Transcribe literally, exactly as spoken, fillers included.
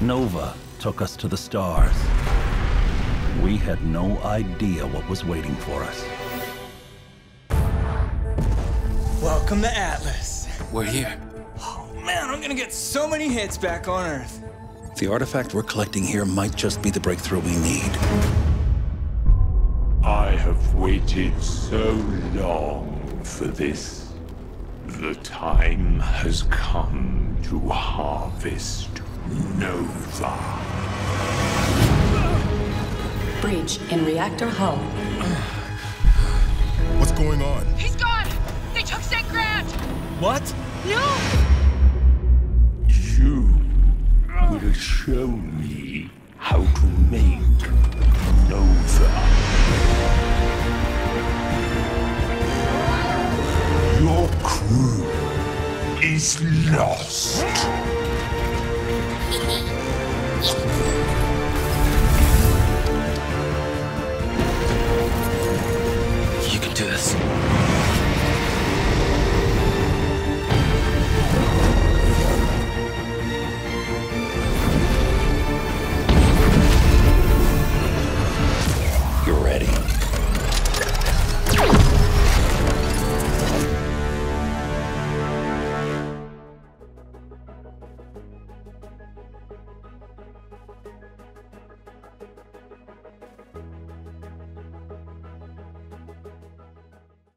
Nova took us to the stars. We had no idea what was waiting for us. Welcome to Atlas. We're here. Oh man, I'm gonna get so many hits back on Earth. The artifact we're collecting here might just be the breakthrough we need. I have waited so long for this. The time has come to harvest Nova. Breach in reactor hull. What's going on? He's gone! They took Saint Grant! What? No! You will show me how to make Nova. Your crew is lost.